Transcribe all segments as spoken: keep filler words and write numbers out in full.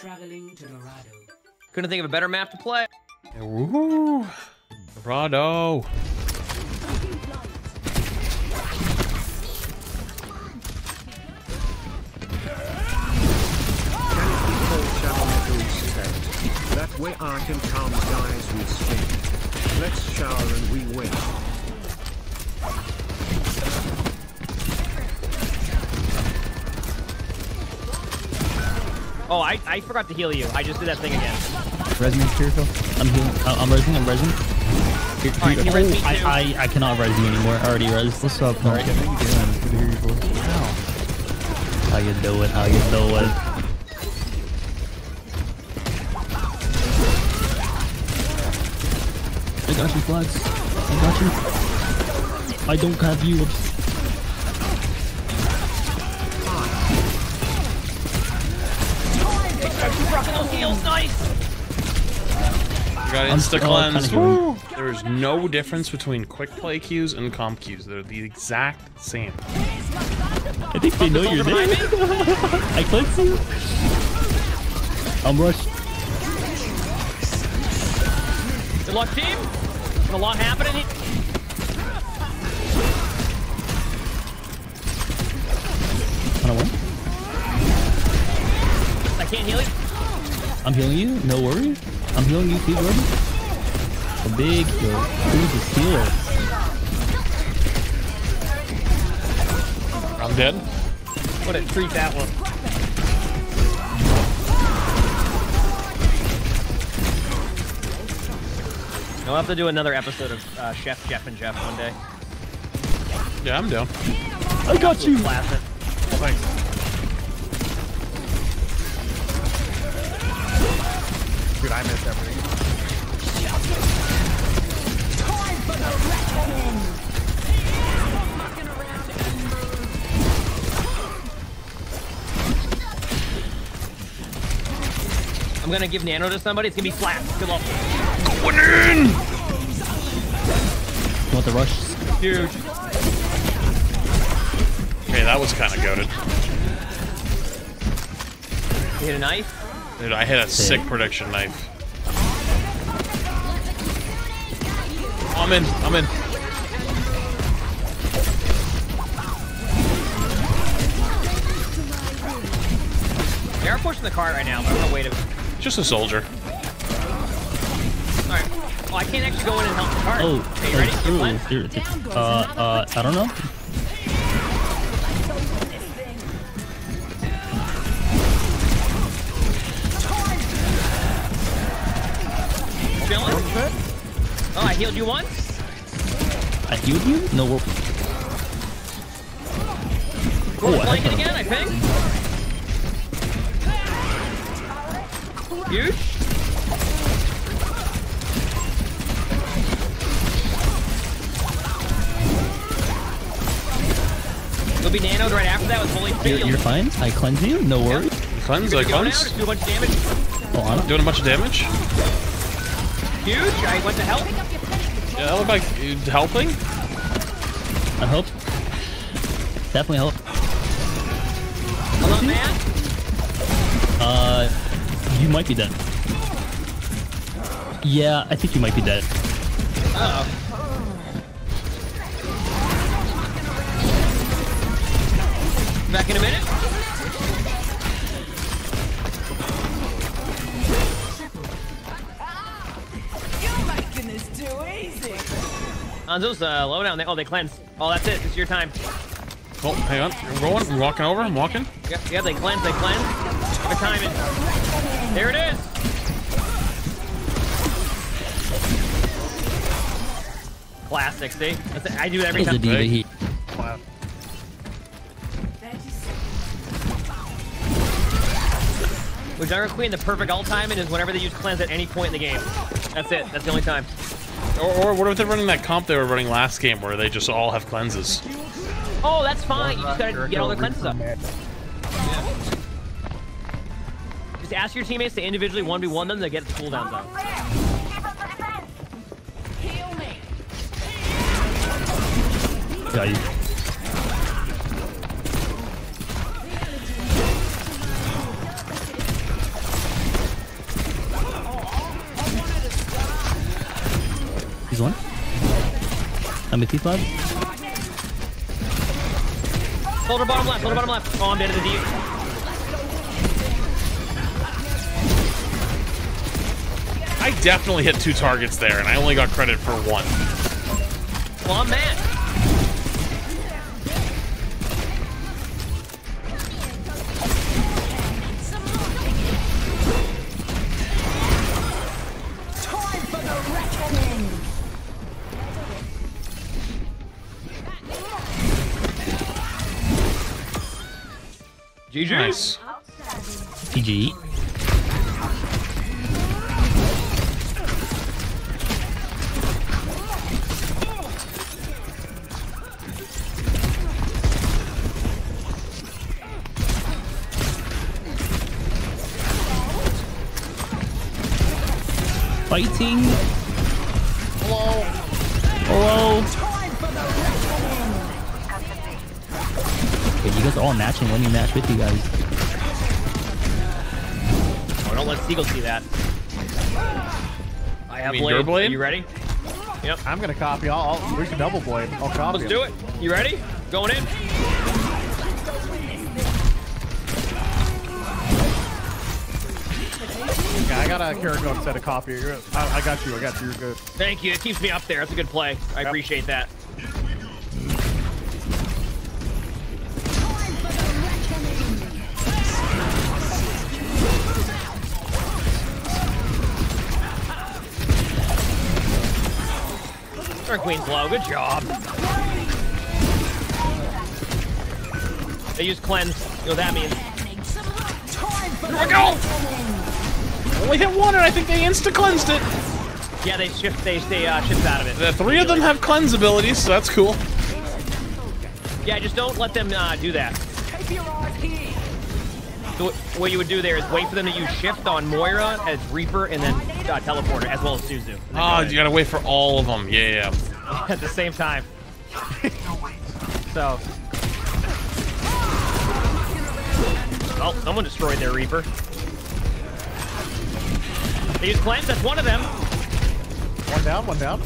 Traveling to Dorado. Couldn't think of a better map to play. Ooh, Dorado. That way I can calm guys with speed. Let's shower and we win. Oh, I, I forgot to heal you. I just did that thing again. Res me, Spiritual. I'm healing. Uh, I'm resing. I'm resing. Here, right, you res me I, I, I cannot res you anymore. I already res. What's up, man? Right. How you doing? Good to hear your voice. How you doing? How you doing? I got you, Flags. I got you. I don't have you. Keep rocking those heels, nice. You got insta cleanse. Oh, there is no difference between quick play queues and comp queues. They're the exact same. I think they know you're there. I clicked you. I'm rushed. Good luck, team. A lot happening here. I can't heal you. I'm healing you. No worry. I'm healing you, keep working. A big heal. Who's this healer? I'm dead. What a treat that one. We'll have to do another episode of uh, Chef Jeff and Jeff one day. Yeah, I'm down. I got you. Classic. Thanks. Dude, I missed everything. I'm gonna give Nano to somebody. It's gonna be flat. Good luck. Going in! You want the rush? Dude. Okay, that was kind of goated. You hit a knife? Dude, I hit a Damn. sick prediction knife. Oh, I'm in. I'm in. They are pushing the cart right now, but I'm gonna wait a Just a soldier. Alright. Oh, I can't actually go in and help the cart. Oh, hey, you ready? Oh, you oh, Down goes uh, uh, I don't know. Chillin'? Oh, I healed you once? I healed you? No, we're... We're oh, flanking again, I think. You? You'll be nanoed right after that with holy field. You're, you're fine. I cleanse you. No worries. Yeah. Cleanse. I cleanse. Now, do a bunch of damage. Oh, I'm doing a bunch of damage. Huge. I went to help. Yeah, that looked like helping. I help. Definitely help. Hello, man. Uh, you might be dead. Yeah, I think you might be dead. Uh oh. Back in a minute. You're making this too easy. Anzo's uh, low down. They, oh, they cleanse. Oh, that's it. It's your time. Oh, hang on. I'm going. I'm walking over. I'm walking. Yeah, yeah. They cleanse. They cleanse. The timing. There it is. Classic. See, that's it. I do every time. Heat. Wow. With Jungle Queen, the perfect ult timing is whenever they use cleanse at any point in the game. That's it. That's the only time. Or, or what if they're running that comp they were running last game where they just all have cleanses? Oh, that's fine. You just gotta get all their cleanses up. Just ask your teammates to individually one v one them to get the cooldowns up. Got you. There's one. I'm with you, bud. Hold her bottom left. Hold her bottom left. Oh, I'm dead to the deep. I definitely hit two targets there, and I only got credit for one. Well, I'm mad. G G. Nice. G G. Fighting. Hello. Hello. You guys are all matching. Let me match with you guys. Oh, don't let Seagull see that. I have you blade. blade. Are you ready? Yep. I'm gonna copy. I'll, I'll where's the double blade? I'll copy. Let's him. do it. You ready? Going in. Yeah, I got a Kiriko instead of copy. You're, I, I got you. I got you. You're good. Thank you. It keeps me up there. That's a good play. I yep. appreciate that. Queen's low. Good job. They use cleanse. You know what that means. Here we go! Only hit one and I think they insta-cleansed it. Yeah, they shift they stay uh shift out of it. The three of them have cleanse abilities, so that's cool. Yeah, just don't let them uh do that. So what you would do there is wait for them to use shift on Moira as Reaper and then uh, teleporter as well as Suzu. Oh, you gotta wait for all of them. Yeah, yeah. At the same time. So. Oh, someone destroyed their Reaper. They use cleanse. That's one of them. One down. One down.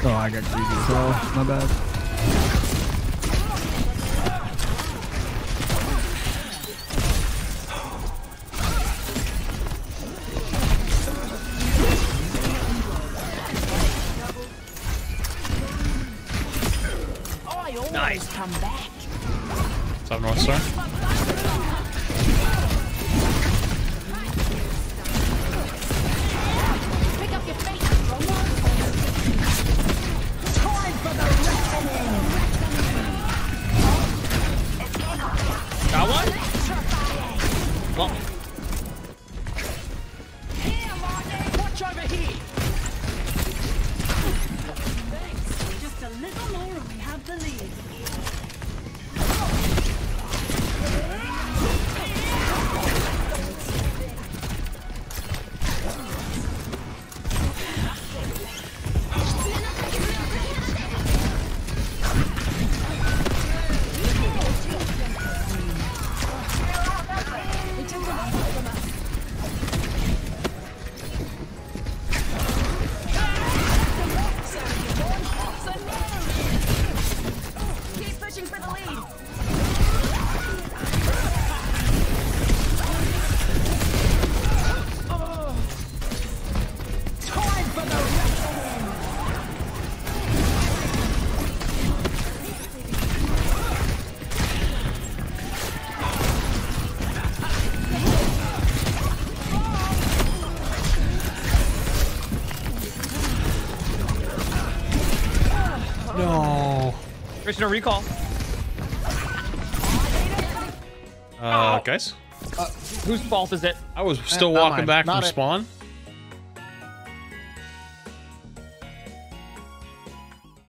Oh, I got G G as well. My bad. Nice. Come back. What's up, North Star? No. There's no recall. Uh, guys? Uh, whose fault is it? I was still uh, walking back Not from it. spawn.